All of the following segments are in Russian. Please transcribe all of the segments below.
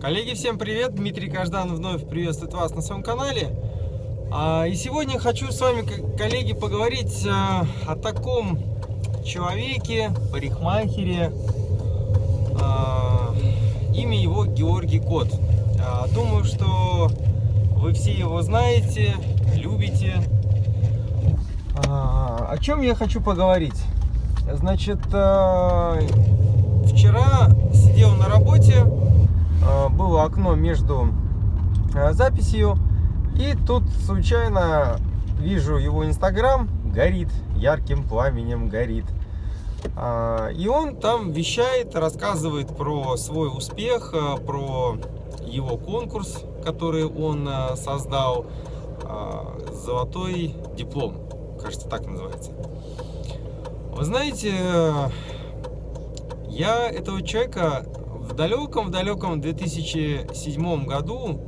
Коллеги, всем привет! Дмитрий Каждан вновь приветствует вас на своем канале. И сегодня хочу с вами, коллеги, поговорить о таком человеке, парикмахере. Имя его Георгий Кот. Думаю, что вы все его знаете, любите. О чем я хочу поговорить? Значит, вчера сидел на работе, было окно между записью, и тут случайно вижу его Инстаграм, горит, ярким пламенем горит. И он там вещает, рассказывает про свой успех, про его конкурс, который он создал, «Золотой диплом», кажется, так называется. Вы знаете, я этого человека в далеком 2007 году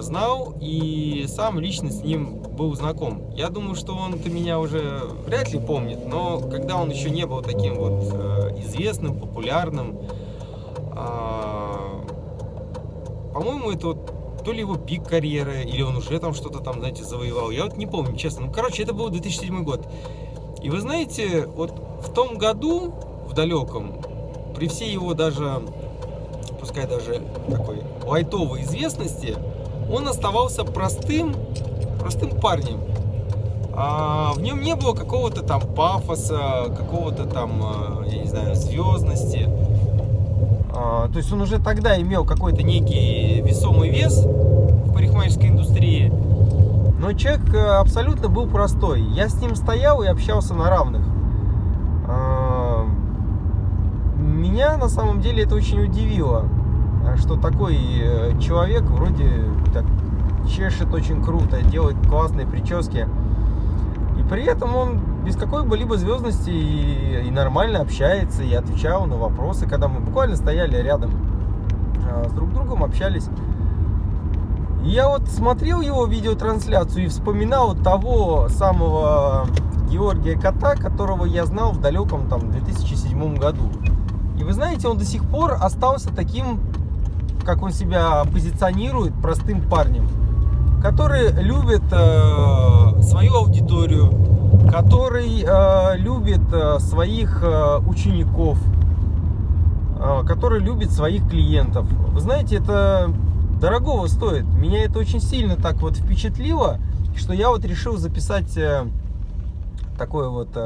знал и сам лично с ним был знаком. Я думаю, что он-то меня уже вряд ли помнит, но когда он еще не был таким вот известным, популярным, по-моему, это вот то ли его пик карьеры, или он уже там что-то там, знаете, завоевал. Я вот не помню, честно. Ну, короче, это был 2007 год. И вы знаете, вот в том году, в далеком, при всей его даже, пускай даже такой лайтовой известности, он оставался простым парнем. В нем не было какого-то там пафоса, какого-то там, я не знаю, звездности. То есть он уже тогда имел какой-то некий весомый вес в парикмахерской индустрии, но человек абсолютно был простой. Я с ним стоял и общался на равных. Меня на самом деле это очень удивило, что такой человек вроде так чешет очень круто, делает классные прически, и при этом он без какой-либо звездности и нормально общается, и отвечал на вопросы, когда мы буквально стояли рядом с друг другом, общались. И я вот смотрел его видеотрансляцию и вспоминал того самого Георгия Кота, которого я знал в далеком там 2007 году. И вы знаете, он до сих пор остался таким, как он себя позиционирует, простым парнем, который любит свою аудиторию, который любит своих учеников, который любит своих клиентов. Вы знаете, это дорогого стоит. Меня это очень сильно так вот впечатлило, что я вот решил записать такое вот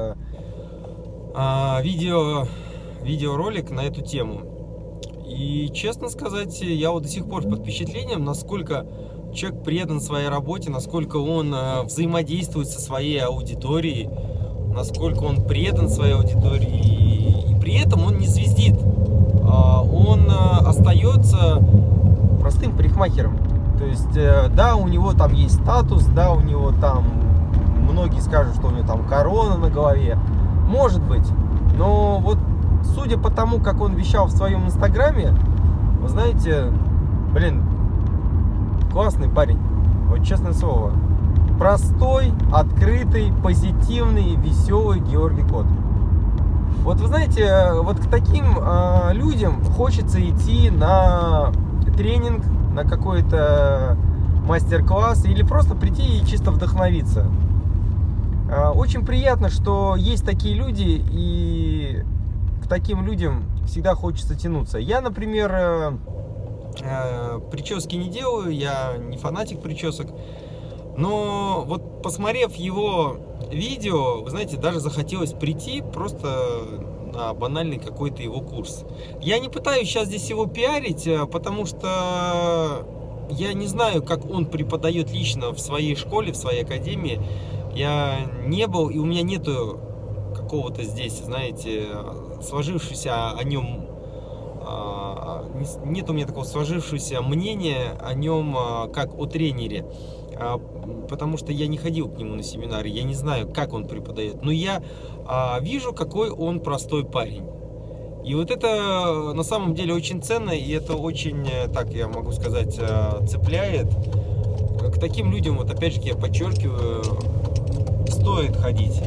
видеоролик на эту тему. И, честно сказать, я вот до сих пор под впечатлением, насколько человек предан своей работе, насколько он взаимодействует со своей аудиторией, насколько он предан своей аудитории, и при этом он не звездит. Он остается простым парикмахером. То есть, да, у него там есть статус, да, у него там, многие скажут, что у него там корона на голове, может быть, но вот судя по тому, как он вещал в своем Инстаграме, вы знаете, блин, классный парень, вот честное слово. Простой, открытый, позитивный, веселый Георгий Кот. Вот вы знаете, вот к таким людям хочется идти на тренинг, на какой-то мастер-класс или просто прийти и чисто вдохновиться. Очень приятно, что есть такие люди, и к таким людям всегда хочется тянуться. Я, например, прически не делаю, я не фанатик причесок, но вот посмотрев его видео, вы знаете, даже захотелось прийти просто на банальный какой-то его курс. Я не пытаюсь сейчас здесь его пиарить, потому что я не знаю, как он преподает лично в своей школе, в своей академии. Я не был, и у меня нету какого-то здесь, знаете, сложившегося о нем, нет у меня такого сложившегося мнения о нем как о тренере, потому что я не ходил к нему на семинары, я не знаю, как он преподает, но я вижу, какой он простой парень. И вот это на самом деле очень ценно, и это очень, так я могу сказать, цепляет. К таким людям, вот опять же я подчеркиваю, стоит ходить.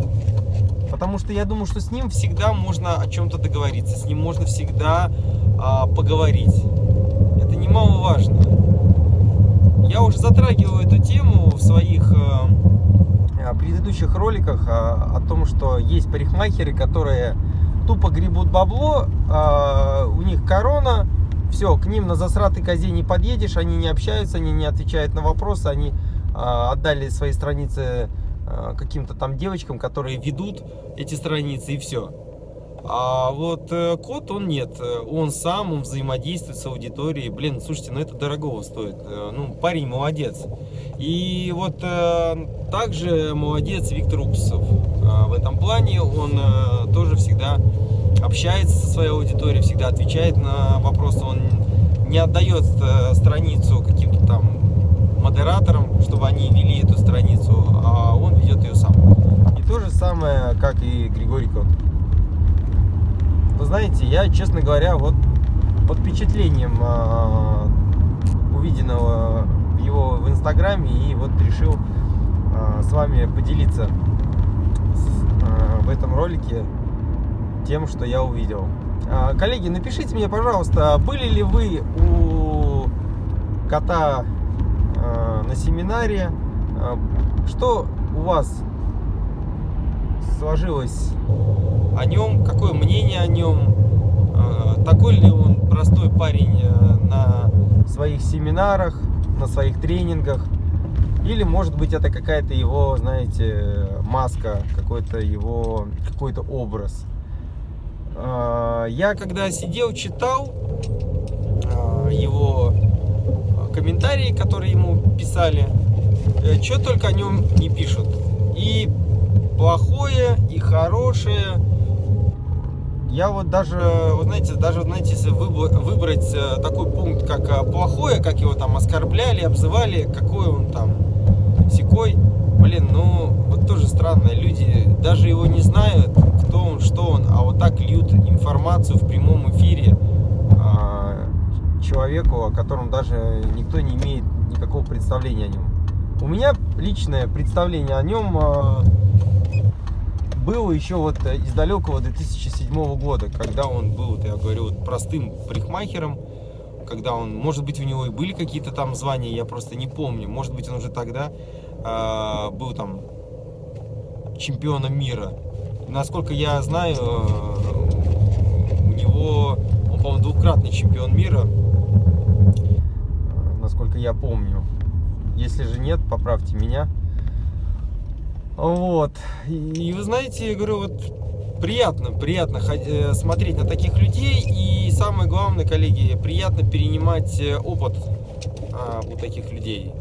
Потому что я думаю, что с ним всегда можно о чем-то договориться, с ним можно всегда поговорить. Я немаловажно. Я уже затрагивал эту тему в своих предыдущих роликах о том, что есть парикмахеры, которые тупо гребут бабло, у них корона, все, к ним на засратой козе не подъедешь, они не общаются, они не отвечают на вопросы, они отдали свои страницы каким-то там девочкам, которые ведут эти страницы, и все. А вот Кот, он нет, он сам, он взаимодействует с аудиторией. Блин, слушайте, ну это дорогого стоит. Ну, парень молодец. И вот также молодец Виктор Уксусов. В этом плане он тоже всегда общается со своей аудиторией, всегда отвечает на вопросы. Он не отдает страницу каким-то там модераторам, чтобы они вели эту страницу, а он ведет ее сам. И то же самое, как и Георгий Кот. Вы знаете, я, честно говоря, вот под впечатлением увиденного его в Инстаграме, и вот решил с вами поделиться в этом ролике тем, что я увидел. Коллеги, напишите мне, пожалуйста, были ли вы у Кота на семинаре, что у вас сложилось о нем, какое мнение о нем, такой ли он простой парень на своих семинарах, на своих тренингах, или, может быть, это какая-то его, знаете, маска, какой-то его, какой-то образ. Я, когда сидел, читал его комментарии, которые ему писали, что только о нем не пишут. И плохое, и хорошее. Я вот даже, знаете, если выбрать такой пункт, как плохое, как его там оскорбляли, обзывали, какой он там сякой, блин, ну, вот тоже странно, люди даже его не знают, кто он, что он, а вот так льют информацию в прямом эфире человеку, о котором даже никто не имеет никакого представления о нем. У меня личное представление о нем было еще вот из далекого 2007 года, когда он был, я говорю, простым парикмахером, когда он, может быть, у него и были какие-то там звания, я просто не помню, может быть, он уже тогда был там чемпионом мира. Насколько я знаю, у него, он, по-моему, двукратный чемпион мира, насколько я помню. Если же нет, поправьте меня. Вот. И вы знаете, я говорю, вот приятно смотреть на таких людей. И самое главное, коллеги, приятно перенимать опыт у таких людей.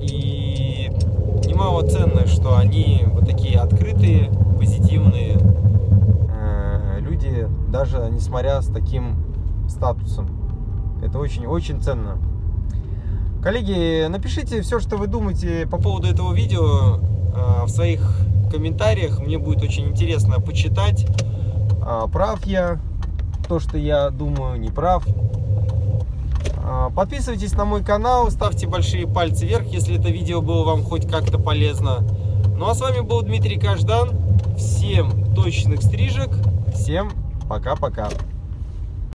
И немало ценно, что они вот такие открытые, позитивные. Люди, даже несмотря с таким статусом. Это очень-очень ценно. Коллеги, напишите все, что вы думаете по поводу этого видео в своих комментариях. Мне будет очень интересно почитать, прав я, то, что я думаю, не прав. Подписывайтесь на мой канал, ставьте большие пальцы вверх, если это видео было вам хоть как-то полезно. Ну а с вами был Дмитрий Каждан. Всем точных стрижек. Всем пока-пока.